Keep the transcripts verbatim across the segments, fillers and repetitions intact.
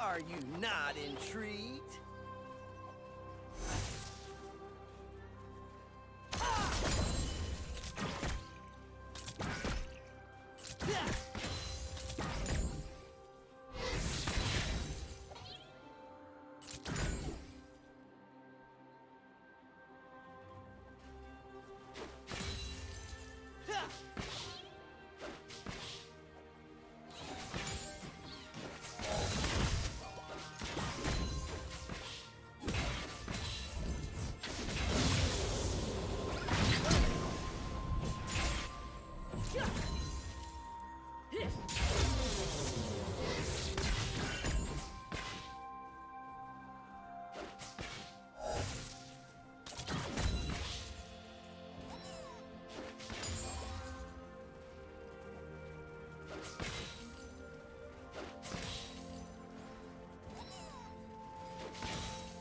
Are you not intrigued?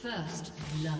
First blood.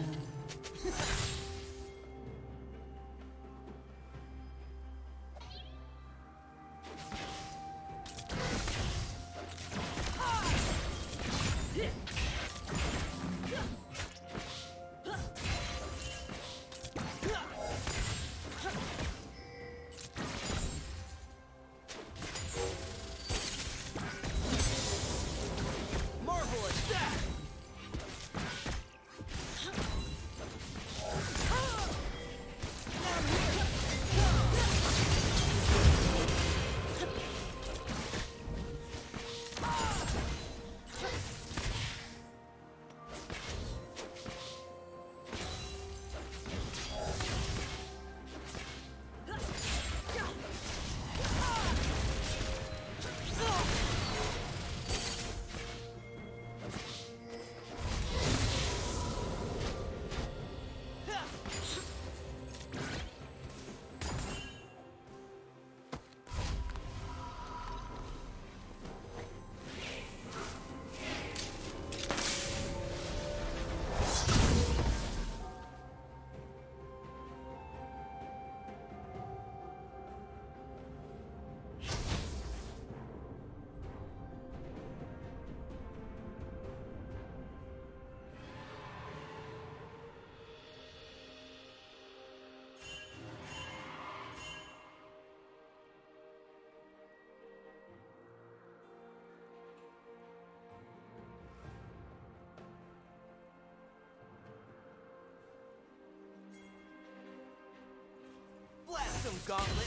Blast them, gauntlet!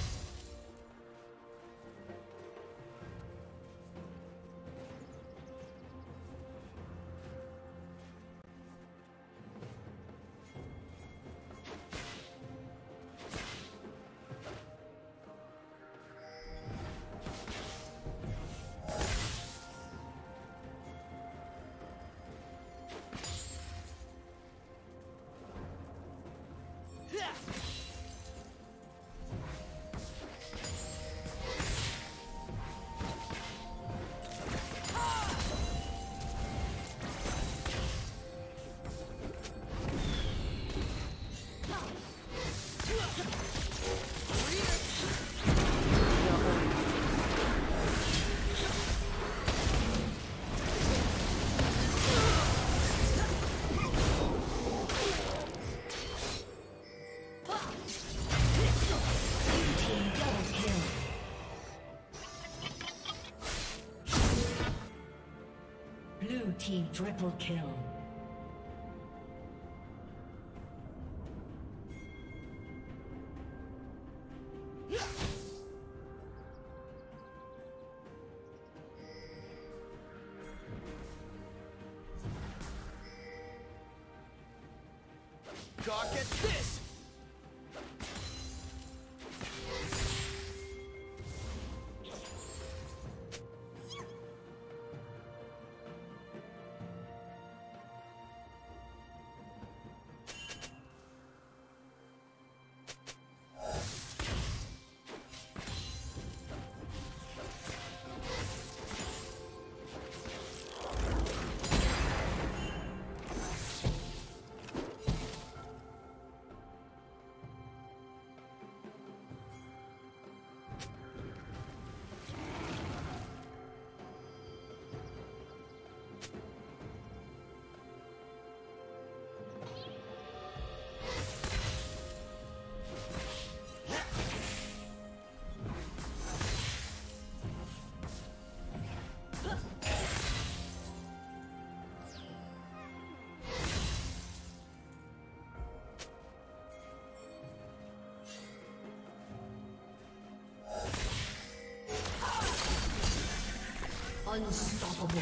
Team triple kill. God, get this! Unstoppable.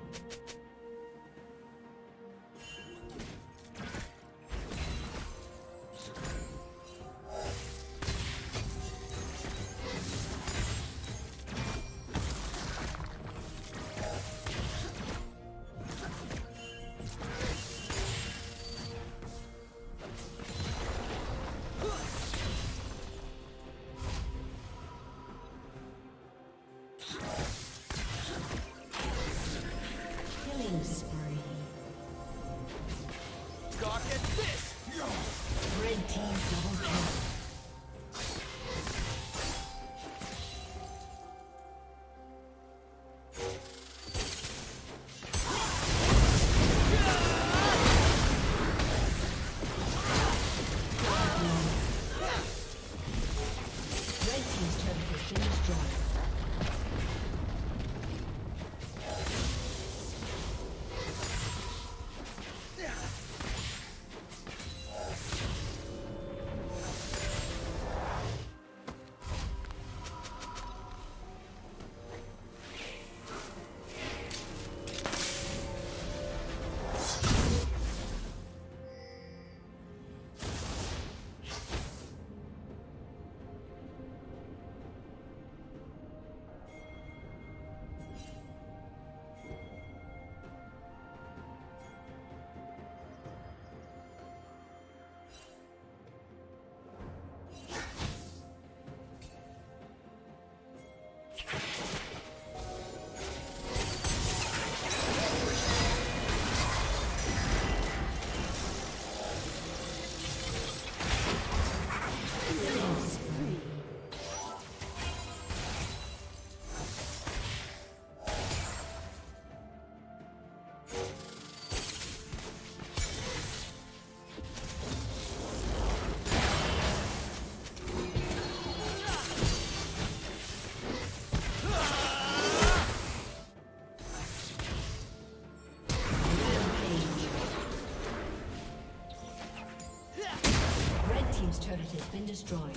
Has been destroyed.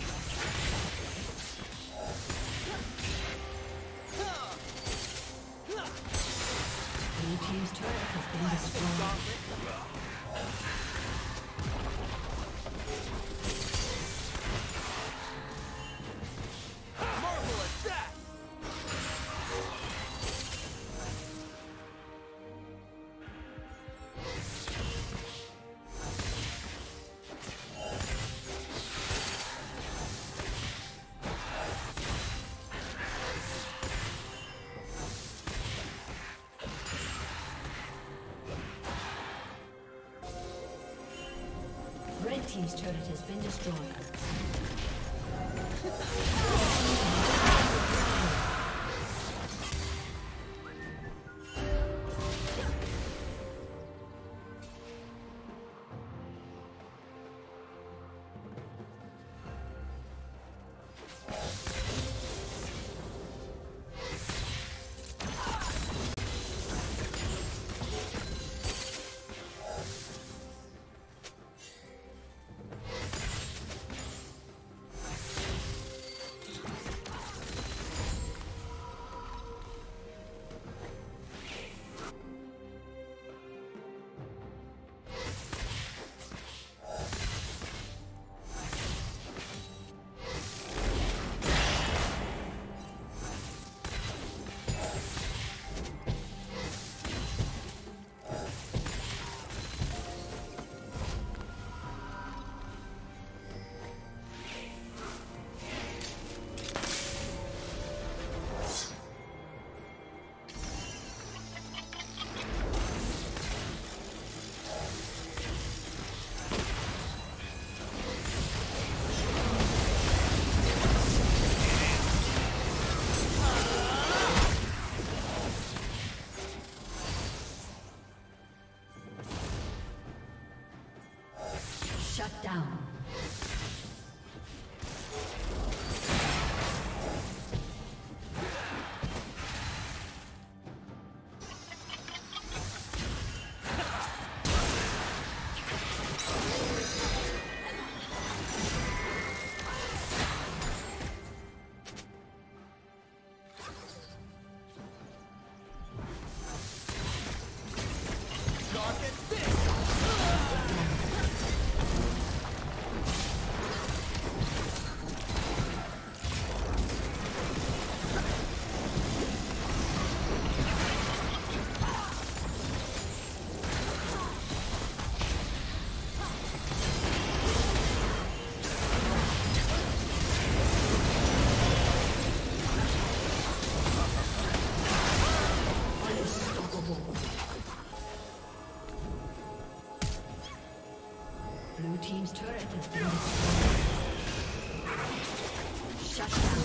Blue team's turret has been destroyed. Marvelous that! Team's turret has been destroyed. Shut down. Blue team's turret has been destroyed. Shut down.